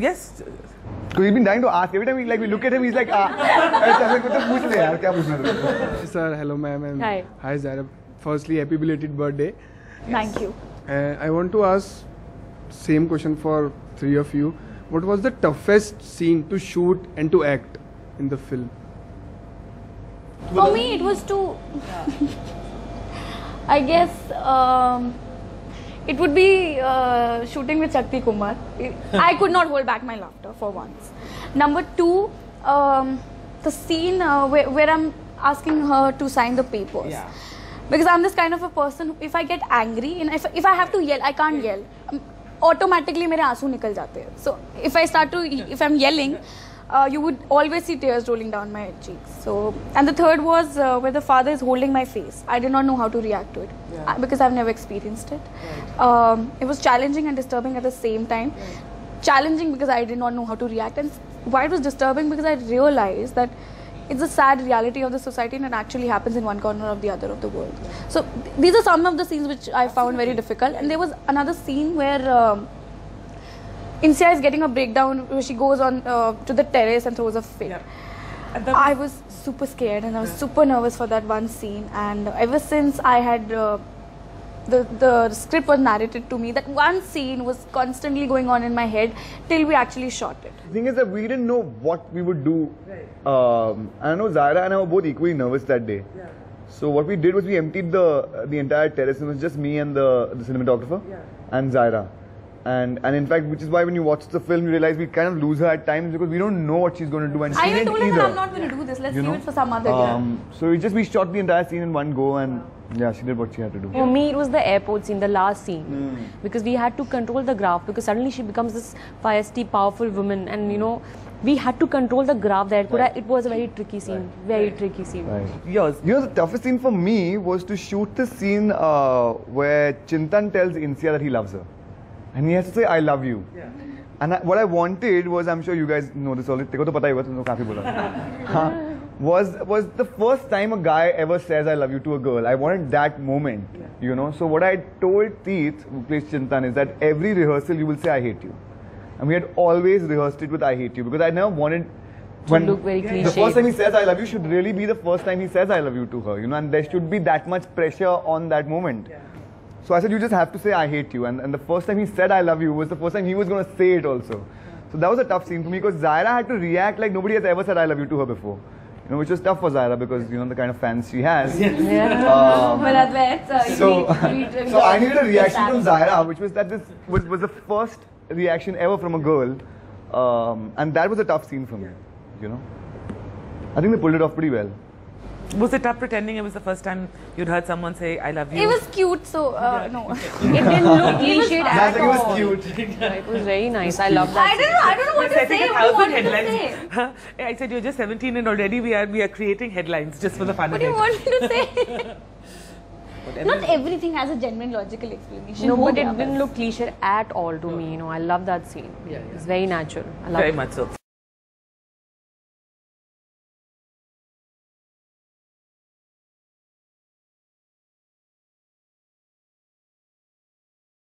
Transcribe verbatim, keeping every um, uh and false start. Yes. Because he's been dying to ask. Every time we, like, we look at him, he's like, ah. Sir, hello ma'am. Hi. Hi Zaira. Firstly, happy belated birthday. Yes. Thank you. Uh, I want to ask same question for three of you. What was the toughest scene to shoot and to act in the film? For me, it was to... I guess... Um, It would be uh, shooting with Shakti Kumar. I could not hold back my laughter for once. Number two, um, the scene uh, where, where I'm asking her to sign the papers. Yeah. Because I'm this kind of a person, who, if I get angry, and if, if I have to yell, I can't yell. Um, automatically, mere aansu nikal jate hai. So, if I start to, if I'm yelling, uh, you would always see tears rolling down my cheeks. So, and the third was uh, where the father is holding my face. I did not know how to react to it. Yeah. Because I've never experienced it. Right. Um, it was challenging and disturbing at the same time. Right. Challenging because I did not know how to react, and why it was disturbing because I realized that it's a sad reality of the society and it actually happens in one corner or the other of the world. Yeah. So th these are some of the scenes which I found very difficult. And there was another scene where um, INSIA is getting a breakdown where she goes on uh, to the terrace and throws a fit. Yeah. I was super scared and I was yeah. super nervous for that one scene, and ever since I had uh, the, the script was narrated to me, that one scene was constantly going on in my head till we actually shot it. The thing is that we didn't know what we would do. Right. Um, I know Zaira and I were both equally nervous that day. Yeah. So what we did was we emptied the, uh, the entire terrace, and it was just me and the, the cinematographer yeah. and Zaira. And and in fact, which is why when you watch the film, you realize we kind of lose her at times because we don't know what she's going to do. And I even told her, I'm not going to do this. Let's you leave know? it for some other um, day. So we just we shot the entire scene in one go, and yeah, she did what she had to do. For me, it was the airport scene, the last scene, mm. because we had to control the graph, because suddenly she becomes this feisty, powerful woman, and you know, we had to control the graph there. Right. It was a very tricky scene, right. very right. tricky scene. Right. Yours, you know, the toughest scene for me was to shoot the scene uh, where Chintan tells INSIA that he loves her. And he has to say, I love you. Yeah. And I, what I wanted was, I'm sure you guys know this already, was, was the first time a guy ever says, I love you to a girl. I wanted that moment, yeah. you know. So what I told Teeth, who plays Chintan, is that every rehearsal you will say, I hate you. And we had always rehearsed it with I hate you, because I never wanted... When look very cliche. The first time he says I love you should really be the first time he says I love you to her, you know. And there should be that much pressure on that moment. Yeah. So I said, you just have to say, I hate you. And, and the first time he said, I love you, was the first time he was going to say it also. So that was a tough scene for me, because Zaira had to react like nobody has ever said, I love you to her before. You know, which was tough for Zaira, because, you know, the kind of fans she has. Yes. Yeah. Um, well, at least, uh, so, need, need so I needed a reaction from Zaira, which was that this was, was the first reaction ever from a girl. Um, and that was a tough scene for me, you know. I think they pulled it off pretty well. Was it tough pretending it was the first time you'd heard someone say, I love you? It was cute, so, uh, yeah. no. It didn't look cliched at all. It was cute. No, it was very nice. I love that. I don't know, I don't know what to say. What do you want to say? Huh? I said, you're just seventeen and already we are, we are creating headlines just for the fun of it. What do you want me to say? Not everything has a genuine logical explanation. No, but it didn't look cliched at all to me, you know. I love that scene. Yeah, yeah. It's very natural. I love it. Very much so.